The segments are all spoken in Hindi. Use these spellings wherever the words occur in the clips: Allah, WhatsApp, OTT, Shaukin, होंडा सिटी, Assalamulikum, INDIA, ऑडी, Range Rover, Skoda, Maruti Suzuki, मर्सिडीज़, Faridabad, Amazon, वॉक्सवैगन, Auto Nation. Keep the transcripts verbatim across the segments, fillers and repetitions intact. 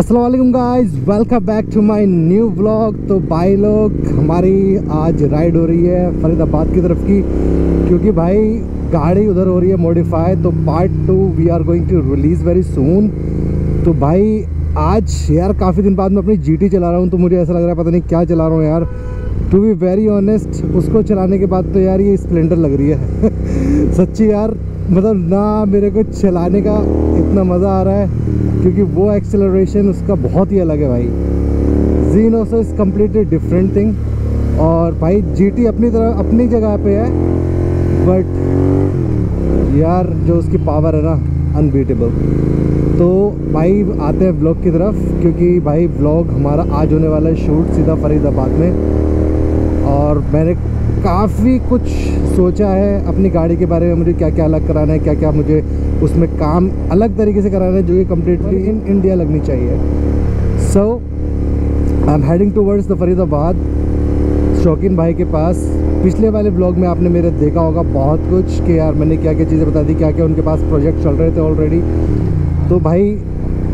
अस्सलाम वालेकुम guys, welcome back to my new blog. तो भाई लोग, हमारी आज राइड हो रही है फरीदाबाद की तरफ की, क्योंकि भाई गाड़ी उधर हो रही है मॉडिफाई। तो part two we are going to release very soon. तो भाई आज यार काफ़ी दिन बाद मैं अपनी जीटी चला रहा हूँ, तो मुझे ऐसा लग रहा है पता नहीं क्या चला रहा हूँ यार। टू बी वेरी ऑनेस्ट, उसको चलाने के बाद तो यार ये स्प्लेंडर लग रही है सच्ची यार, मतलब ना मेरे को चलाने का इतना मज़ा आ रहा है, क्योंकि वो एक्सेलरेशन उसका बहुत ही अलग है भाई। जीनो से इज़ कम्प्लीटली डिफरेंट थिंग। और भाई जीटी अपनी तरह अपनी जगह पे है, बट यार जो उसकी पावर है ना, अनबीटेबल। तो भाई आते हैं व्लॉग की तरफ, क्योंकि भाई व्लॉग हमारा आज होने वाला है शूट सीधा फरीदाबाद में। और मैंने काफ़ी कुछ सोचा है अपनी गाड़ी के बारे में, मुझे क्या क्या अलग कराना है, क्या क्या मुझे उसमें काम अलग तरीके से कराना है, जो कि कम्प्लीटली इन इंडिया लगनी चाहिए। So I am heading towards the Faridabad शौकीन भाई के पास। पिछले वाले ब्लॉग में आपने मेरे देखा होगा बहुत कुछ कि यार मैंने क्या क्या चीज़ें बता दी, क्या क्या उनके पास प्रोजेक्ट चल रहे थे ऑलरेडी। तो भाई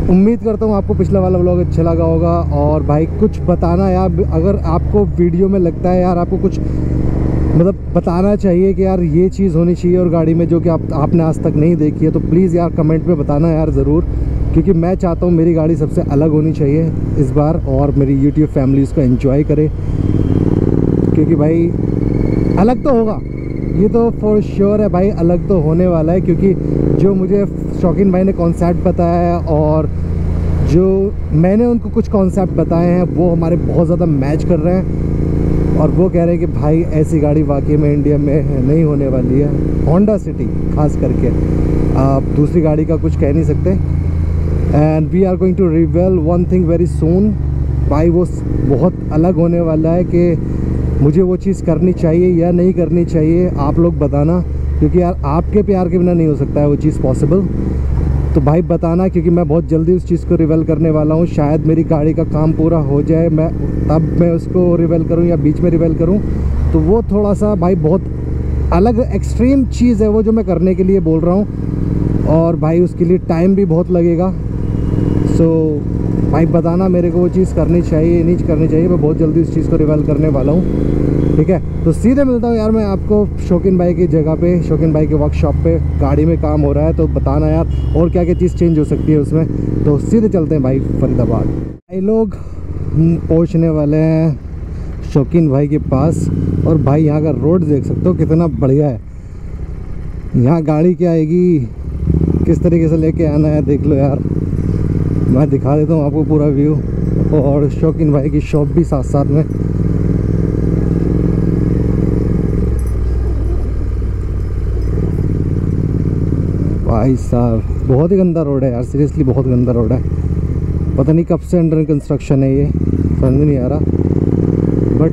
उम्मीद करता हूँ आपको पिछला वाला व्लॉग अच्छा लगा होगा। और भाई कुछ बताना यार, अगर आपको वीडियो में लगता है यार आपको कुछ मतलब बताना चाहिए कि यार ये चीज़ होनी चाहिए और गाड़ी में, जो कि आप आपने आज तक नहीं देखी है, तो प्लीज़ यार कमेंट में बताना यार ज़रूर, क्योंकि मैं चाहता हूँ मेरी गाड़ी सबसे अलग होनी चाहिए इस बार, और मेरी यूट्यूब फैमिली इसको एंजॉय करे, क्योंकि भाई अलग तो होगा, ये तो फॉर श्योर है भाई, अलग तो होने वाला है। क्योंकि जो मुझे शौकीन भाई ने कॉन्सेप्ट बताया है और जो मैंने उनको कुछ कॉन्सेप्ट बताए हैं, वो हमारे बहुत ज़्यादा मैच कर रहे हैं। और वो कह रहे हैं कि भाई ऐसी गाड़ी वाकई में इंडिया में नहीं होने वाली है, होंडा सिटी खास करके। आप दूसरी गाड़ी का कुछ कह नहीं सकते। And we are going to reveal one thing very soon भाई, वो बहुत अलग होने वाला है कि मुझे वो चीज़ करनी चाहिए या नहीं करनी चाहिए, आप लोग बताना, क्योंकि यार आपके प्यार के बिना नहीं हो सकता है वो चीज़ पॉसिबल। तो भाई बताना, क्योंकि मैं बहुत जल्दी उस चीज़ को रिवील करने वाला हूँ। शायद मेरी गाड़ी का काम पूरा हो जाए, मैं तब मैं उसको रिवील करूँ या बीच में रिवील करूँ। तो वो थोड़ा सा भाई बहुत अलग एक्सट्रीम चीज़ है वो, जो मैं करने के लिए बोल रहा हूँ, और भाई उसके लिए टाइम भी बहुत लगेगा। सो भाई बताना मेरे को वो चीज़ करनी चाहिए नहीं करनी चाहिए, मैं बहुत जल्दी उस चीज़ को रिवील करने वाला हूँ। ठीक है, तो सीधे मिलता हूँ यार मैं आपको शौकीन भाई की जगह पे, शौकीन भाई के वर्कशॉप पे। गाड़ी में काम हो रहा है, तो बताना यार और क्या क्या चीज़ चेंज हो सकती है उसमें। तो सीधे चलते हैं भाई फरीदाबाद। भाई लोग पहुँचने वाले हैं शौकीन भाई के पास, और भाई यहाँ का रोड देख सकते हो कितना बढ़िया है। यहाँ गाड़ी क्या आएगी, किस तरीके से लेके आना है, देख लो यार। मैं दिखा देता हूँ आपको पूरा व्यू, और शौकीन भाई की शॉप भी साथ साथ में। भाई साहब बहुत ही गंदा रोड है यार, सीरियसली बहुत गंदा रोड है। पता नहीं कब से अंडर कंस्ट्रक्शन है ये, समझ नहीं आ रहा, बट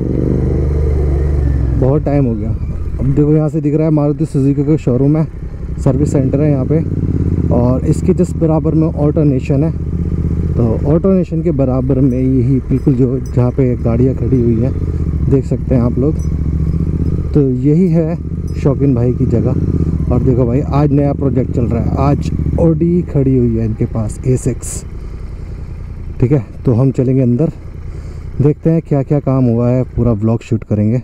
बहुत टाइम हो गया। अब देखो यहाँ से दिख रहा है मारुति सुजुकी का शोरूम है, सर्विस सेंटर है यहाँ पे, और इसके जस्ट बराबर में ऑटो नेशन है। तो ऑटो नेशन के बराबर में यही बिल्कुल जो जहाँ पे गाड़ियाँ खड़ी हुई हैं, देख सकते हैं आप लोग। तो यही है शौकीन भाई की जगह। और देखो भाई आज नया प्रोजेक्ट चल रहा है, आज ऑडी खड़ी हुई है इनके पास, ए सिक्स। ठीक है, तो हम चलेंगे अंदर, देखते हैं क्या क्या काम हुआ है, पूरा व्लॉग शूट करेंगे।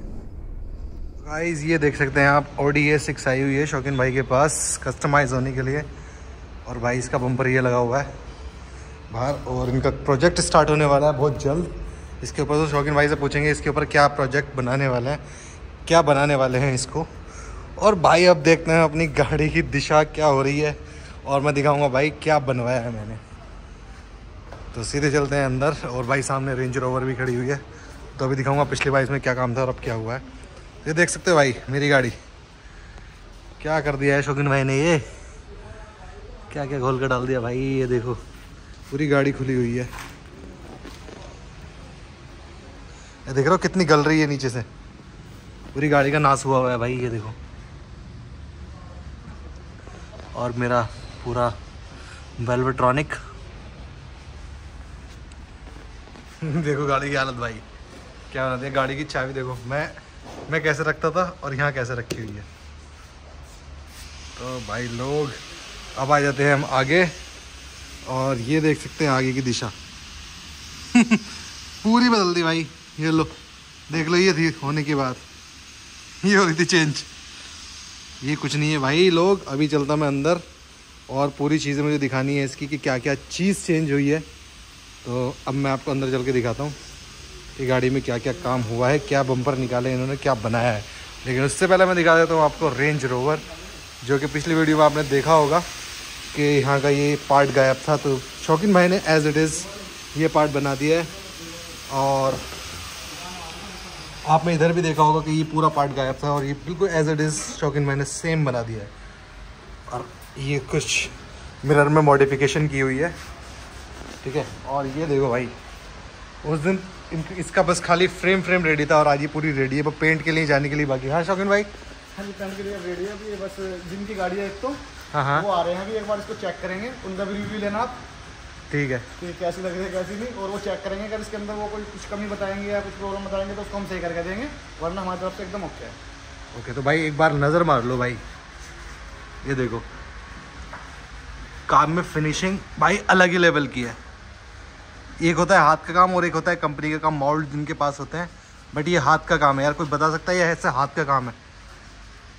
गाइस ये देख सकते हैं आप, ऑडी ए सिक्स आई हुई है शौकीन भाई के पास कस्टमाइज़ होने के लिए। और भाई इसका बम्पर ये लगा हुआ है बाहर, और इनका प्रोजेक्ट स्टार्ट होने वाला है बहुत जल्द इसके ऊपर। तो शौकीन भाई से पूछेंगे इसके ऊपर क्या प्रोजेक्ट बनाने वाले हैं, क्या बनाने वाले हैं इसको। और भाई अब देखते हैं अपनी गाड़ी की दिशा क्या हो रही है, और मैं दिखाऊंगा भाई क्या बनवाया है मैंने। तो सीधे चलते हैं अंदर। और भाई सामने रेंज रोवर भी खड़ी हुई है, तो अभी दिखाऊंगा पिछली बार इसमें क्या काम था और अब क्या हुआ है। ये देख सकते हो भाई मेरी गाड़ी, क्या कर दिया है शौकीन भाई ने, ये क्या क्या घोल कर डाल दिया भाई। ये देखो पूरी गाड़ी खुली हुई है, ये देख रहे हो कितनी गल रही है नीचे से, पूरी गाड़ी का नाश हुआ हुआ है भाई, ये देखो। और मेरा पूरा वेल्वेट्रॉनिक देखो गाड़ी की हालत भाई क्या बनाती है। गाड़ी की चाबी देखो, मैं मैं कैसे रखता था और यहाँ कैसे रखी हुई है। तो भाई लोग अब आ जाते हैं हम आगे, और ये देख सकते हैं आगे की दिशा। पूरी बदल दी भाई। ये लो देख लो, ये थी होने की बात, ये हो रही थी चेंज। ये कुछ नहीं है भाई लोग, अभी चलता मैं अंदर और पूरी चीज़ें मुझे दिखानी है इसकी कि क्या क्या चीज़ चेंज हुई है। तो अब मैं आपको अंदर चल के दिखाता हूँ कि गाड़ी में क्या क्या काम हुआ है, क्या बम्पर निकाले इन्होंने, क्या बनाया है। लेकिन उससे पहले मैं दिखा देता हूँ आपको रेंज रोवर, जो कि पिछली वीडियो में आपने देखा होगा कि यहाँ का ये पार्ट गायब था, तो शौकीन भाई ने एज़ इट इज़ ये पार्ट बना दिया है। और आपने इधर भी देखा होगा कि ये पूरा पार्ट गायब था और ये बिल्कुल एज इट इज़ शौकीन भाई ने सेम बना दिया है। और ये कुछ मिरर में मॉडिफिकेशन की हुई है, ठीक है। और ये देखो भाई, उस दिन इसका बस खाली फ्रेम फ्रेम रेडी था और आज ये पूरी रेडी है, पर पेंट के लिए जाने के लिए बाकी। हाँ शौकीन भाई, हाँ पेंट के लिए रेडी है अभी, बस जिनकी गाड़ी है एक तो हाँ हाँ वो आ रहे हैं अभी, एक बार इसको चेक करेंगे, उनका भी रिव्यू लेना आप, ठीक है, कि कैसी लग रही है कैसी नहीं, और वो चेक करेंगे। अगर इसके अंदर वो कोई कुछ कमी बताएंगे या कुछ प्रॉब्लम बताएंगे तो उसको हम सही करके देंगे, वरना हमारी तरफ से एकदम ओके है। ओके तो भाई एक बार नज़र मार लो भाई, ये देखो काम में फिनिशिंग भाई अलग ही लेवल की है। एक होता है हाथ का काम और एक होता है कंपनी का काम, मॉल्ड जिनके पास होते हैं, बट ये हाथ का काम है यार। कोई बता सकता है ये ऐसे हाथ का काम है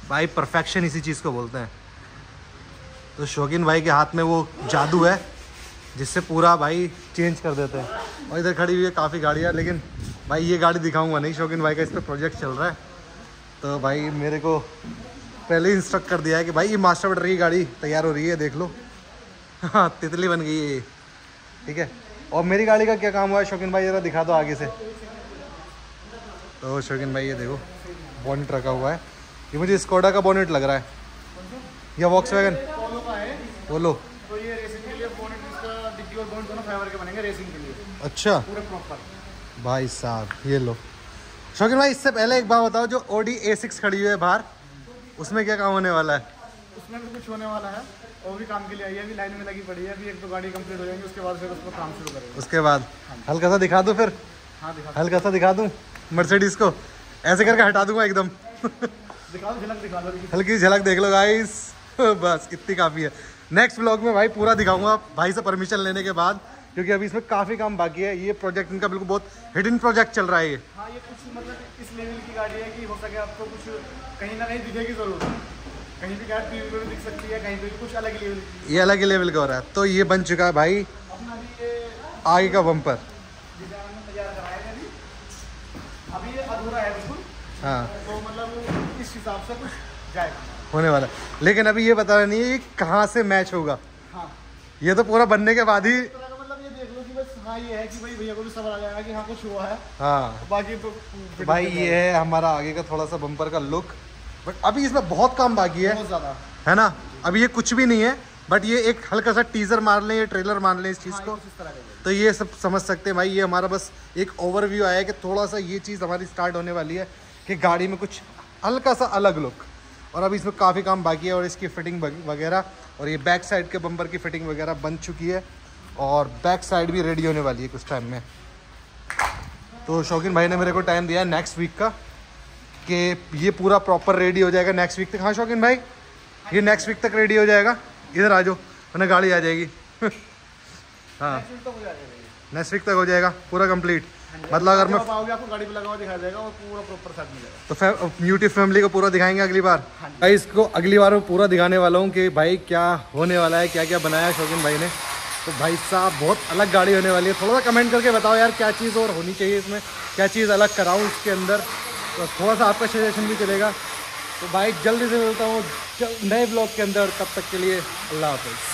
भाई? परफेक्शन इसी चीज़ को बोलते हैं। तो शौकीन भाई के हाथ में वो जादू है जिससे पूरा भाई चेंज कर देते हैं। और इधर खड़ी हुई है काफ़ी गाड़ियाँ, लेकिन भाई ये गाड़ी दिखाऊंगा नहीं, शौकीन भाई का इस पर प्रोजेक्ट चल रहा है। तो भाई मेरे को पहले ही इंस्ट्रक्ट कर दिया है कि भाई ये मास्टर बटर की गाड़ी तैयार हो रही है, देख लो। हाँ तितली बन गई है, ठीक है। और मेरी गाड़ी का क्या काम हुआ है शौकीन भाई, ज़रा दिखा दो आगे से। तो शौकीन भाई ये देखो बोनेट रखा हुआ है, ये मुझे स्कोडा का बोनेट लग रहा है या वॉक्सवैगन बोलो। तो ये रेसिंग के लिए बोनेट, इसका डिक्की और बोनेट दोनों फाइबर के बनेंगे रेसिंग के लिए। अच्छा पूरे प्रॉपर भाई साहब। ये लो शौकीन भाई, इससे पहले एक बात बताओ, जो ऑडी ए सिक्स खड़ी हुई है बाहर, उसमें क्या काम होने वाला है? उसमें भी कुछ होने वाला है और भी काम के लिए आई है, अभी लाइन में लगी पड़ी है, अभी एक तो गाड़ी कंप्लीट हो जाएगी, उसके बाद फिर उसको काम शुरू करेंगे। उसके बाद हल्का सा दिखा दो फिर। हाँ दिखा, हल्का सा दिखा दूँ मर्सिडीज़ को, ऐसे करके हटा दूंगा एकदम। दिखा दो, झलक दिखा दो, हल्की झलक देख लो गाइस। बस इतनी काफ़ी है। नेक्स्ट व्लॉग में भाई पूरा दिखाऊंगा भाई से परमिशन लेने के बाद, क्योंकि अभी इसमें काफ़ी काम बाकी है। ये प्रोजेक्ट इनका बिल्कुल बहुत हिडन प्रोजेक्ट चल रहा है ये। हाँ ये कुछ मतलब इस लेवल की गाड़ी है कि हो सके आपको कुछ कहीं ना कहीं दिखेगी ज़रूर, कहीं भी गाड़ी टीवी में दिख सकती है, कहीं पे कुछ अलग लेवल की, ये अलग ही लेवल का हो रहा है। तो ये बन चुका है भाई अपना ये आगे का बम्पर, डिजाइन तैयार कराया है अभी, अभी ये अधूरा है बिल्कुल। हाँ तो मतलब इस हिसाब से कुछ जाएगा होने वाला, लेकिन अभी ये बता रहा नहीं है कहाँ से मैच होगा। हाँ ये तो पूरा बनने के बाद ही मतलब ये देख लो कि बस। हाँ ये है कि भाई भैया को भी समझ आ जाएगा कि हाँ कुछ हुआ है। हाँ बाकी भाई ये है हमारा आगे का थोड़ा सा बम्पर का लुक, बट अभी इसमें बहुत काम बाकी है, बहुत ज़्यादा है ना। अभी ये कुछ भी नहीं है, बट ये एक हल्का सा टीज़र मार लें या ट्रेलर मार लें इस चीज़ को, तो ये सब समझ सकते हैं भाई। ये हमारा बस एक ओवरव्यू आया है कि थोड़ा सा ये चीज़ हमारी स्टार्ट होने वाली है कि गाड़ी में कुछ हल्का सा अलग लुक। और अभी इसमें काफ़ी काम बाकी है और इसकी फिटिंग वगैरह, और ये बैक साइड के बम्पर की फिटिंग वगैरह बन चुकी है और बैक साइड भी रेडी होने वाली है कुछ टाइम में। तो शौकीन भाई ने मेरे को टाइम दिया है नेक्स्ट वीक का कि ये पूरा प्रॉपर रेडी हो जाएगा नेक्स्ट वीक तक। हाँ शौकीन भाई ये नेक्स्ट वीक तक रेडी हो जाएगा, इधर आ जाओ वरना गाड़ी आ जाएगी। हाँ नेक्स्ट वीक तक हो जाएगा पूरा कंप्लीट, मतलब अगर मैं आपको गाड़ी पे लगाओ दिखा जाएगा और पूरा प्रॉपर साथ मिलेगा। तो यूट्यूब फैमिली को पूरा दिखाएंगे अगली बार भाई, इसको अगली बार मैं पूरा दिखाने वाला हूँ कि भाई क्या होने वाला है, क्या क्या बनाया शौकीन भाई ने। तो भाई साहब बहुत अलग गाड़ी होने वाली है। थोड़ा सा कमेंट करके बताओ यार क्या चीज़ और होनी चाहिए इसमें, क्या चीज़ अलग कराऊँ इसके अंदर, तो थोड़ा सा आपका सजेशन भी चलेगा। तो भाई जल्दी से मिलता हूँ नए ब्लॉग के अंदर, तब तक के लिए अल्लाह हाफिज़।